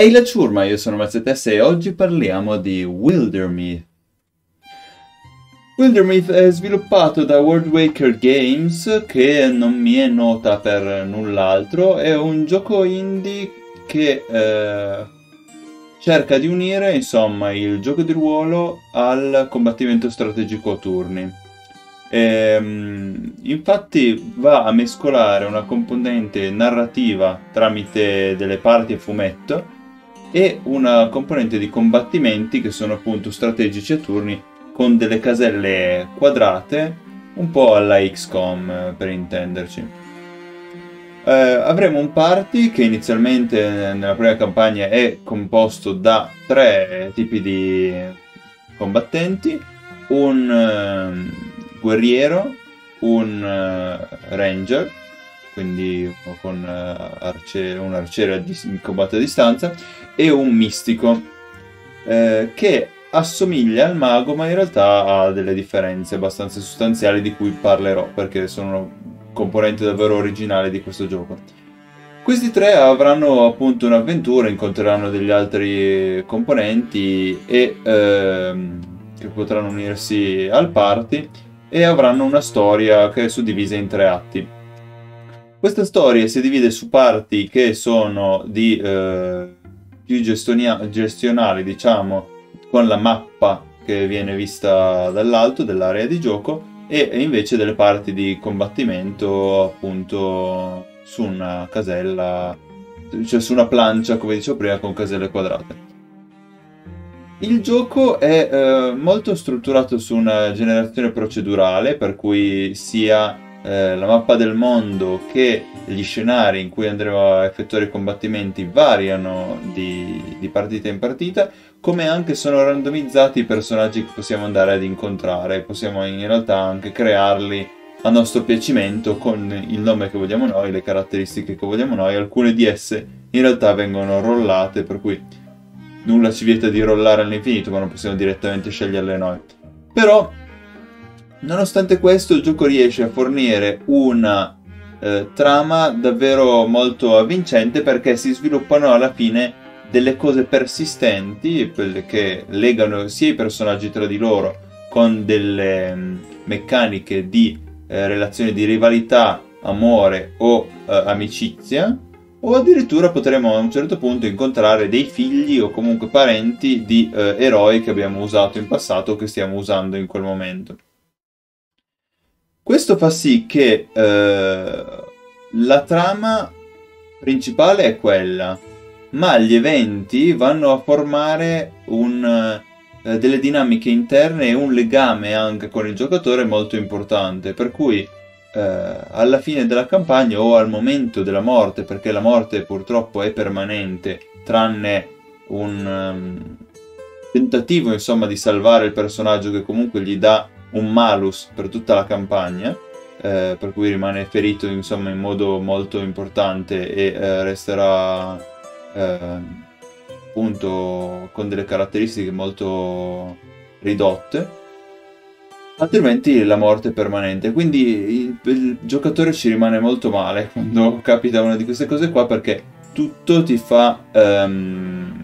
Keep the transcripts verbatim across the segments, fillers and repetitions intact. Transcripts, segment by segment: Ehi la ciurma, io sono Matsetes e oggi parliamo di Wildermyth. Wildermyth è sviluppato da World Waker Games, che non mi è nota per null'altro. È un gioco indie che eh, cerca di unire, insomma, il gioco di ruolo al combattimento strategico a turni. E, infatti va a mescolare una componente narrativa tramite delle parti a fumetto e una componente di combattimenti che sono appunto strategici a turni con delle caselle quadrate, un po' alla X COM per intenderci. Eh, avremo un party che inizialmente nella prima campagna è composto da tre tipi di combattenti, un uh, guerriero, un uh, ranger, quindi con arce- un arciere che combatte a distanza, e un mistico, eh, che assomiglia al mago ma in realtà ha delle differenze abbastanza sostanziali di cui parlerò perché sono componente davvero originale di questo gioco. Questi tre avranno appunto un'avventura, incontreranno degli altri componenti e ehm, che potranno unirsi al party e avranno una storia che è suddivisa in tre atti. Questa storia si divide su parti che sono di, eh, più gestionali, diciamo, con la mappa che viene vista dall'alto dell'area di gioco, e invece delle parti di combattimento appunto su una casella, cioè su una plancia, come dicevo prima, con caselle quadrate. Il gioco è eh, molto strutturato su una generazione procedurale, per cui sia la mappa del mondo che gli scenari in cui andremo a effettuare i combattimenti variano di, di partita in partita, come anche sono randomizzati i personaggi che possiamo andare ad incontrare. Possiamo in realtà anche crearli a nostro piacimento con il nome che vogliamo noi, le caratteristiche che vogliamo noi. Alcune di esse in realtà vengono rollate, per cui nulla ci vieta di rollare all'infinito, ma non possiamo direttamente sceglierle noi. Però nonostante questo, il gioco riesce a fornire una eh, trama davvero molto avvincente, perché si sviluppano alla fine delle cose persistenti, quelle che legano sia i personaggi tra di loro con delle mh, meccaniche di eh, relazioni di rivalità, amore o eh, amicizia, o addirittura potremo a un certo punto incontrare dei figli o comunque parenti di eh, eroi che abbiamo usato in passato o che stiamo usando in quel momento. Questo fa sì che eh, la trama principale è quella, ma gli eventi vanno a formare un, eh, delle dinamiche interne e un legame anche con il giocatore molto importante, per cui eh, alla fine della campagna o al momento della morte, perché la morte purtroppo è permanente, tranne un um, tentativo insomma di salvare il personaggio che comunque gli dà un malus per tutta la campagna, eh, per cui rimane ferito insomma in modo molto importante e eh, resterà eh, appunto con delle caratteristiche molto ridotte, altrimenti la morte è permanente. Quindi il, il giocatore ci rimane molto male quando capita una di queste cose qua, perché tutto ti fa ehm,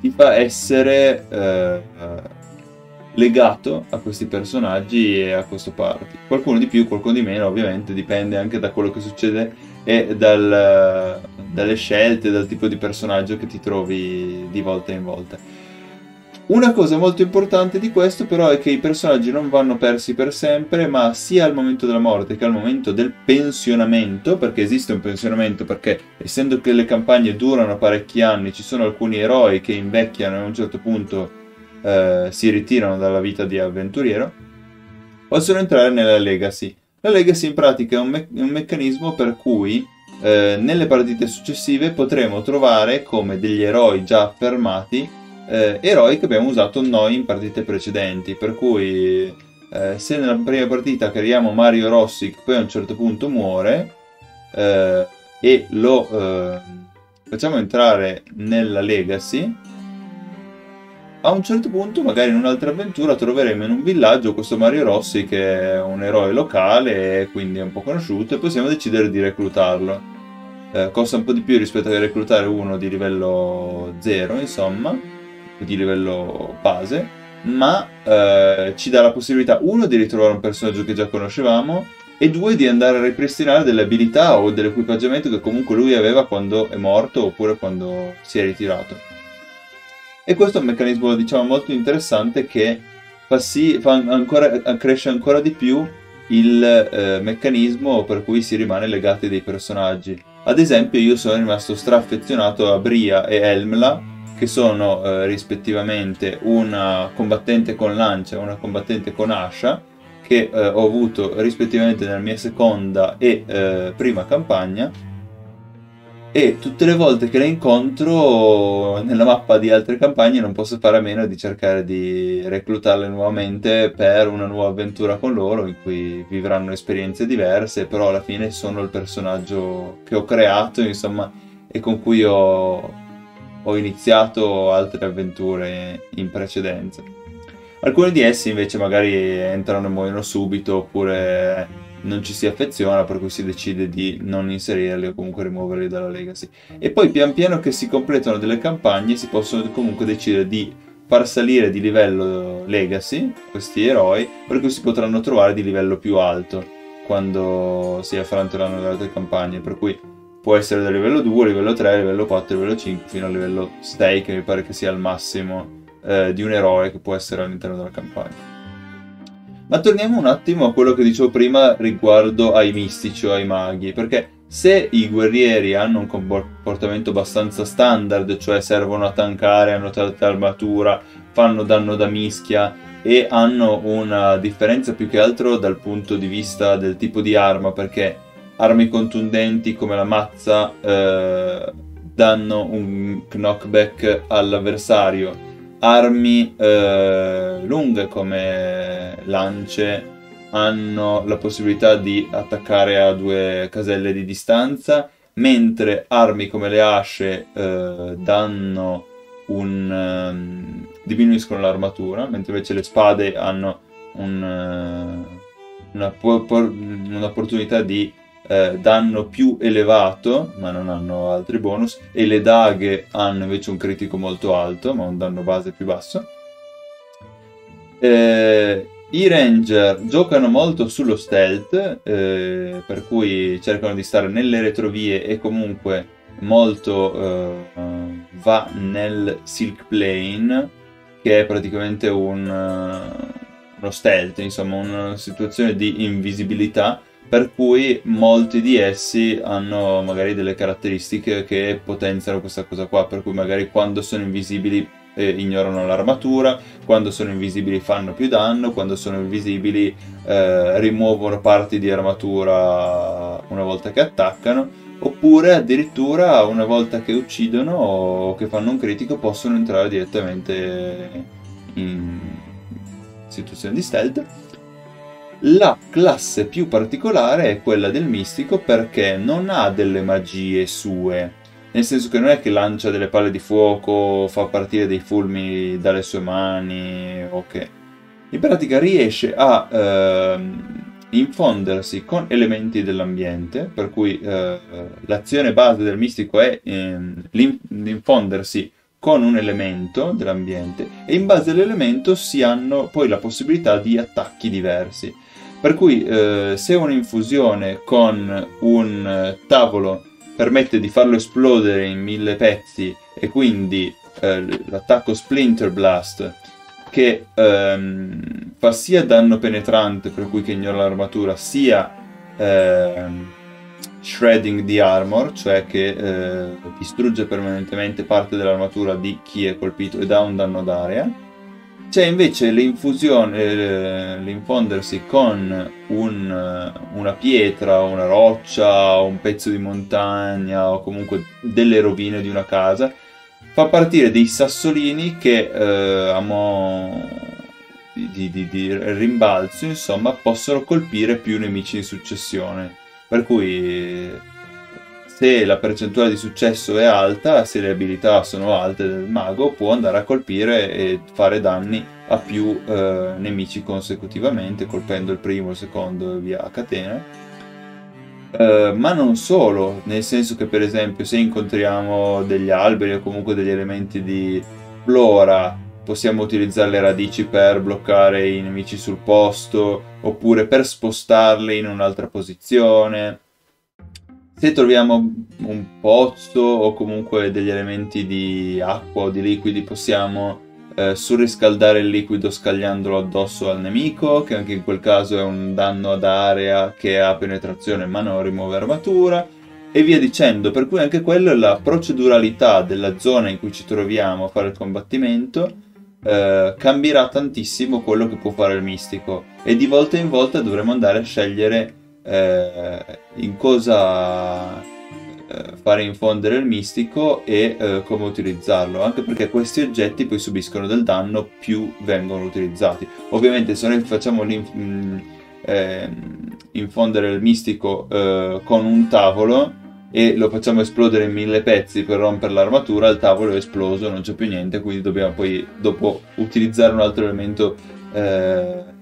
ti fa essere eh, legato a questi personaggi e a questo party. Qualcuno di più, qualcuno di meno, ovviamente dipende anche da quello che succede e dal, dalle scelte, dal tipo di personaggio che ti trovi di volta in volta. Una cosa molto importante di questo però è che i personaggi non vanno persi per sempre, ma sia al momento della morte che al momento del pensionamento, perché esiste un pensionamento, perché essendo che le campagne durano parecchi anni, ci sono alcuni eroi che invecchiano e a un certo punto Uh, si ritirano dalla vita di avventuriero, possono entrare nella legacy. La legacy in pratica è un, me- un meccanismo per cui uh, nelle partite successive potremo trovare come degli eroi già affermati uh, eroi che abbiamo usato noi in partite precedenti, per cui uh, se nella prima partita creiamo Mario Rossi che poi a un certo punto muore uh, e lo uh, facciamo entrare nella legacy, a un certo punto, magari in un'altra avventura, troveremo in un villaggio questo Mario Rossi che è un eroe locale e quindi è un po' conosciuto, e possiamo decidere di reclutarlo. eh, costa un po' di più rispetto a reclutare uno di livello zero, insomma, di livello base, ma eh, ci dà la possibilità, uno, di ritrovare un personaggio che già conoscevamo, e due, di andare a ripristinare delle abilità o dell'equipaggiamento che comunque lui aveva quando è morto oppure quando si è ritirato. E questo è un meccanismo, diciamo, molto interessante, che fa sì, fa ancora, accresce ancora di più il eh, meccanismo per cui si rimane legati dei personaggi. Ad esempio, io sono rimasto straffezionato a Bria e Helmla, che sono eh, rispettivamente una combattente con lancia e una combattente con ascia, che eh, ho avuto rispettivamente nella mia seconda e eh, prima campagna, e tutte le volte che le incontro nella mappa di altre campagne non posso fare a meno di cercare di reclutarle nuovamente per una nuova avventura con loro, in cui vivranno esperienze diverse, però alla fine sono il personaggio che ho creato, insomma, e con cui ho... ho iniziato altre avventure in precedenza. Alcuni di essi invece magari entrano e muoiono subito, oppure non ci si affeziona, per cui si decide di non inserirli o comunque rimuoverli dalla legacy. E poi pian piano che si completano delle campagne si possono comunque decidere di far salire di livello legacy questi eroi, per cui si potranno trovare di livello più alto quando si affronteranno le altre campagne, per cui può essere da livello due, livello tre, livello quattro, livello cinque, fino al livello sei, che mi pare che sia il massimo eh, di un eroe che può essere all'interno della campagna. Ma torniamo un attimo a quello che dicevo prima riguardo ai mistici o ai maghi, perché se i guerrieri hanno un comportamento abbastanza standard, cioè servono a tankare, hanno tanta armatura, fanno danno da mischia, e hanno una differenza più che altro dal punto di vista del tipo di arma, perché armi contundenti come la mazza eh, danno un knockback all'avversario, armi eh, lunghe come lance hanno la possibilità di attaccare a due caselle di distanza, mentre armi come le asce eh, danno un, eh, diminuiscono l'armatura, mentre invece le spade hanno un, una, un'opportunità di Eh, danno più elevato, ma non hanno altri bonus, e le daghe hanno invece un critico molto alto, ma un danno base più basso. Eh, i ranger giocano molto sullo stealth, eh, per cui cercano di stare nelle retrovie, e comunque molto eh, va nel Silk Plane, che è praticamente un, uno stealth, insomma, una situazione di invisibilità, per cui molti di essi hanno magari delle caratteristiche che potenziano questa cosa qua, per cui magari quando sono invisibili eh, ignorano l'armatura, quando sono invisibili fanno più danno, quando sono invisibili eh, rimuovono parti di armatura una volta che attaccano, oppure addirittura una volta che uccidono o che fanno un critico possono entrare direttamente in situazione di stealth. La classe più particolare è quella del mistico, perché non ha delle magie sue, nel senso che non è che lancia delle palle di fuoco, fa partire dei fulmini dalle sue mani, ok. In pratica riesce a eh, infondersi con elementi dell'ambiente, per cui eh, l'azione base del mistico è eh, l'infondersi con un elemento dell'ambiente, e in base all'elemento si hanno poi la possibilità di attacchi diversi. Per cui eh, se un'infusione con un tavolo permette di farlo esplodere in mille pezzi, e quindi eh, l'attacco Splinter Blast, che ehm, fa sia danno penetrante, per cui che ignora l'armatura, sia ehm, shredding di armor, cioè che eh, distrugge permanentemente parte dell'armatura di chi è colpito e dà un danno d'area. C'è invece l'infusione, l'infondersi con un, una pietra, una roccia, un pezzo di montagna o comunque delle rovine di una casa, fa partire dei sassolini che eh, a mo' di, di, di rimbalzo, insomma, possono colpire più nemici in successione. Per cui se la percentuale di successo è alta, se le abilità sono alte del mago, può andare a colpire e fare danni a più eh, nemici consecutivamente, colpendo il primo, il secondo e via a catena. Uh, ma non solo, nel senso che per esempio se incontriamo degli alberi o comunque degli elementi di flora possiamo utilizzare le radici per bloccare i nemici sul posto oppure per spostarli in un'altra posizione. Se troviamo un pozzo o comunque degli elementi di acqua o di liquidi possiamo eh, surriscaldare il liquido scagliandolo addosso al nemico, che anche in quel caso è un danno ad area che ha penetrazione ma non rimuove armatura, e via dicendo. Per cui anche quella è la proceduralità della zona in cui ci troviamo a fare il combattimento. eh, cambierà tantissimo quello che può fare il mistico e di volta in volta dovremo andare a scegliere Eh, in cosa eh, fare infondere il mistico e eh, come utilizzarlo, anche perché questi oggetti poi subiscono del danno più vengono utilizzati. Ovviamente se noi facciamo l'inf- eh, infondere il mistico eh, con un tavolo e lo facciamo esplodere in mille pezzi per rompere l'armatura, il tavolo è esploso, non c'è più niente, quindi dobbiamo poi dopo utilizzare un altro elemento eh,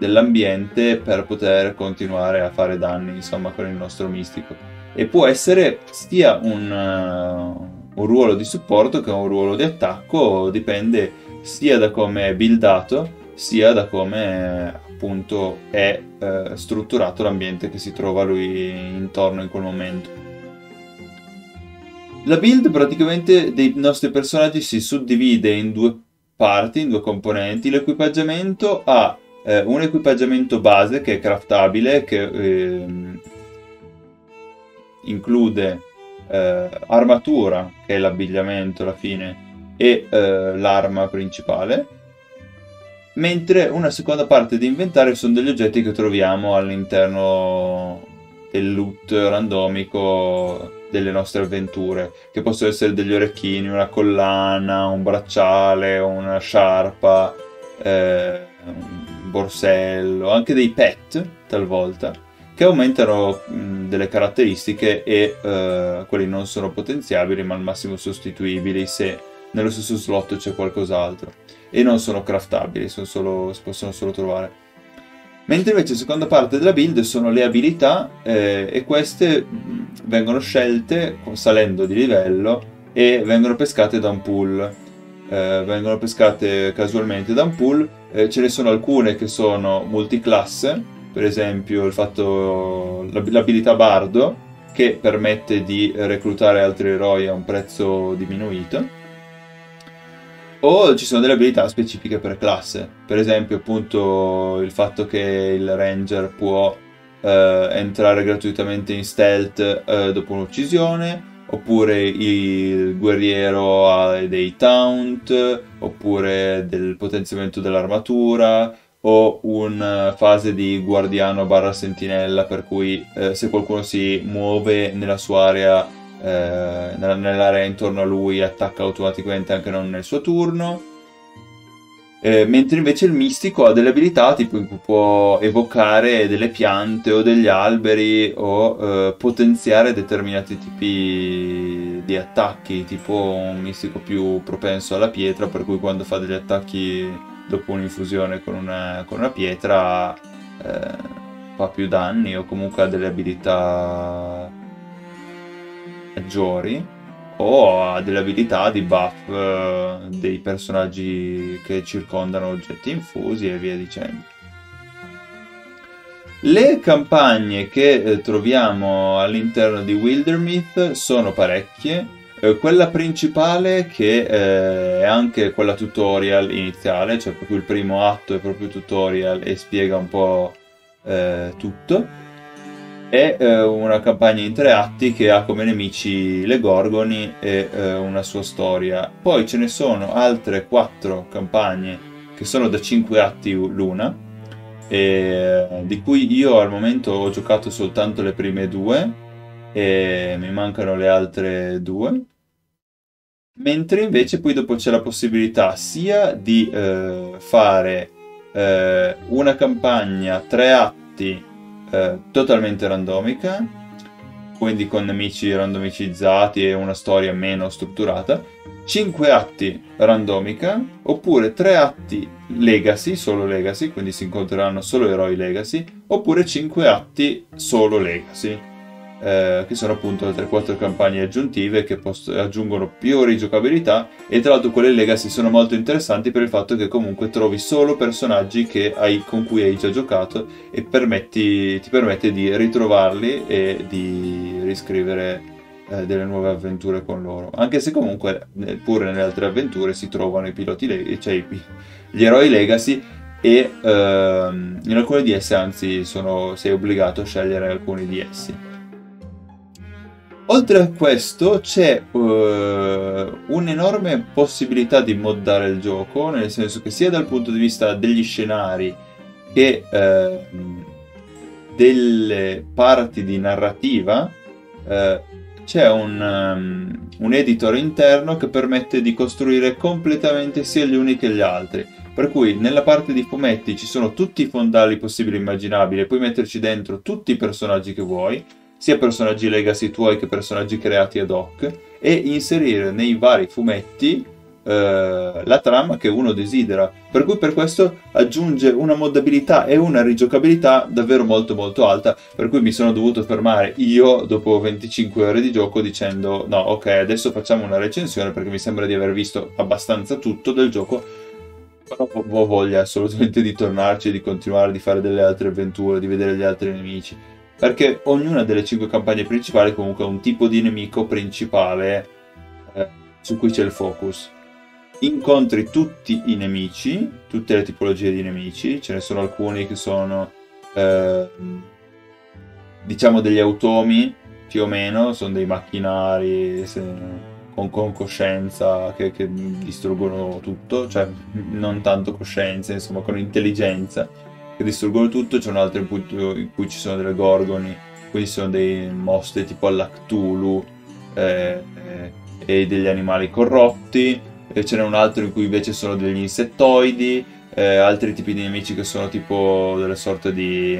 dell'ambiente per poter continuare a fare danni, insomma, con il nostro mistico. E può essere sia un, uh, un ruolo di supporto che un ruolo di attacco, dipende sia da come è buildato sia da come appunto è uh, strutturato l'ambiente che si trova lui intorno in quel momento. La build praticamente dei nostri personaggi si suddivide in due parti, in due componenti. L'equipaggiamento ha Eh, un equipaggiamento base che è craftabile, che eh, include eh, armatura, che è l'abbigliamento alla fine, e eh, l'arma principale, mentre una seconda parte di inventario sono degli oggetti che troviamo all'interno del loot randomico delle nostre avventure, che possono essere degli orecchini, una collana, un bracciale, una sciarpa, eh, borsello, anche dei pet talvolta, che aumentano mh, delle caratteristiche e eh, quelli non sono potenziabili ma al massimo sostituibili se nello stesso slot c'è qualcos'altro, e non sono craftabili, sono solo, si possono solo trovare. Mentre invece la seconda parte della build sono le abilità eh, e queste mh, vengono scelte salendo di livello e vengono pescate da un pool. Eh, vengono pescate casualmente da un pool, eh, ce ne sono alcune che sono multiclasse, per esempio il fatto, l'abilità bardo, che permette di reclutare altri eroi a un prezzo diminuito, o ci sono delle abilità specifiche per classe, per esempio appunto il fatto che il ranger può eh, entrare gratuitamente in stealth eh, dopo un'uccisione, oppure il guerriero ha dei taunt, oppure del potenziamento dell'armatura, o una fase di guardiano barra sentinella, per cui eh, se qualcuno si muove nella sua area, eh, nell'area intorno a lui, attacca automaticamente anche non nel suo turno. Eh, mentre invece il mistico ha delle abilità tipo in cui può evocare delle piante o degli alberi o eh, potenziare determinati tipi di attacchi, tipo un mistico più propenso alla pietra, per cui quando fa degli attacchi dopo un'infusione con una, con una pietra eh, fa più danni, o comunque ha delle abilità maggiori, o ha delle abilità di buff eh, dei personaggi che circondano oggetti infusi e via dicendo. Le campagne che eh, troviamo all'interno di Wildermyth sono parecchie. Eh, quella principale, che eh, è anche quella tutorial iniziale, cioè proprio il primo atto è proprio tutorial e spiega un po' eh, tutto. È eh, una campagna in tre atti che ha come nemici le gorgoni e eh, una sua storia. Poi ce ne sono altre quattro campagne che sono da cinque atti l'una, e, di cui io al momento ho giocato soltanto le prime due e mi mancano le altre due. Mentre invece poi dopo c'è la possibilità sia di eh, fare eh, una campagna tre atti totalmente randomica, quindi con nemici randomicizzati e una storia meno strutturata, cinque atti randomica, oppure tre atti legacy, solo legacy, quindi si incontreranno solo eroi legacy, oppure cinque atti solo legacy, eh, che sono appunto altre quattro campagne aggiuntive che aggiungono più rigiocabilità, e tra l'altro quelle legacy sono molto interessanti per il fatto che comunque trovi solo personaggi che hai, con cui hai già giocato, e permetti, ti permette di ritrovarli e di riscrivere delle nuove avventure con loro, anche se comunque pure nelle altre avventure si trovano i piloti le- cioè gli eroi legacy, e ehm, in alcuni di essi anzi sono, sei obbligato a scegliere alcuni di essi. Oltre a questo c'è eh, un'enorme possibilità di moddare il gioco, nel senso che sia dal punto di vista degli scenari che eh, delle parti di narrativa eh, c'è un, um, un editor interno che permette di costruire completamente sia gli uni che gli altri, per cui nella parte di fumetti ci sono tutti i fondali possibili e immaginabili, e puoi metterci dentro tutti i personaggi che vuoi, sia personaggi legacy tuoi che personaggi creati ad hoc, e inserire nei vari fumetti eh, la trama che uno desidera, per cui per questo aggiunge una moddabilità e una rigiocabilità davvero molto molto alta, per cui mi sono dovuto fermare io dopo venticinque ore di gioco dicendo no, ok, adesso facciamo una recensione perché mi sembra di aver visto abbastanza tutto del gioco, però ho voglia assolutamente di tornarci, di continuare, di fare delle altre avventure, di vedere gli altri nemici, perché ognuna delle cinque campagne principali comunque ha un tipo di nemico principale eh, su cui c'è il focus. Incontri tutti i nemici, tutte le tipologie di nemici, ce ne sono alcuni che sono eh, diciamo degli automi più o meno, sono dei macchinari se, con, con coscienza che, che distruggono tutto, cioè non tanto coscienza, insomma con intelligenza che distruggono tutto. C'è un altro in cui, in cui ci sono delle gorgoni, quindi sono dei mostri tipo alla Cthulhu eh, eh, e degli animali corrotti. Ce n'è un altro in cui invece sono degli insettoidi, eh, altri tipi di nemici che sono tipo delle sorte di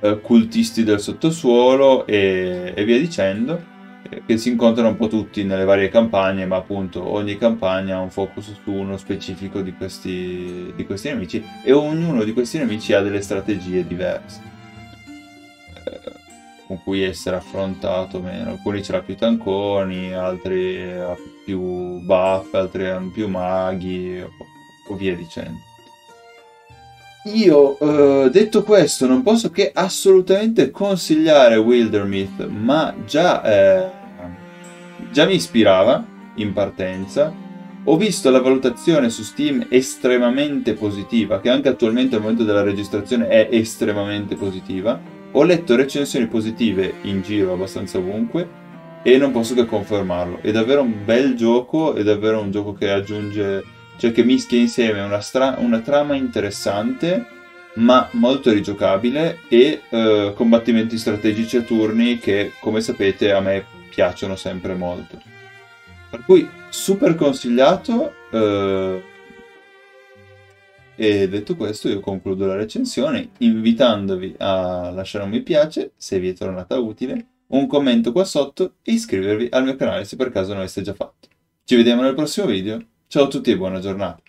eh, cultisti del sottosuolo e, e via dicendo, eh, che si incontrano un po' tutti nelle varie campagne, ma appunto ogni campagna ha un focus su uno specifico di questi, di questi nemici, e ognuno di questi nemici ha delle strategie diverse eh, con cui essere affrontato meno. Alcuni ce l'ha più tanconi, altri ha più buff, altri hanno più maghi o via dicendo. Io eh, detto questo non posso che assolutamente consigliare Wildermyth, ma già, eh, già mi ispirava in partenza. Ho visto la valutazione su Steam estremamente positiva, che anche attualmente al momento della registrazione è estremamente positiva. Ho letto recensioni positive in giro abbastanza ovunque e non posso che confermarlo. È davvero un bel gioco, è davvero un gioco che aggiunge, cioè che mischia insieme una, stra- una trama interessante ma molto rigiocabile e eh, combattimenti strategici a turni che, come sapete, a me piacciono sempre molto. Per cui super consigliato. Eh... E detto questo io concludo la recensione invitandovi a lasciare un mi piace se vi è tornata utile, un commento qua sotto e iscrivervi al mio canale se per caso non l'aveste già fatto. Ci vediamo nel prossimo video, ciao a tutti e buona giornata!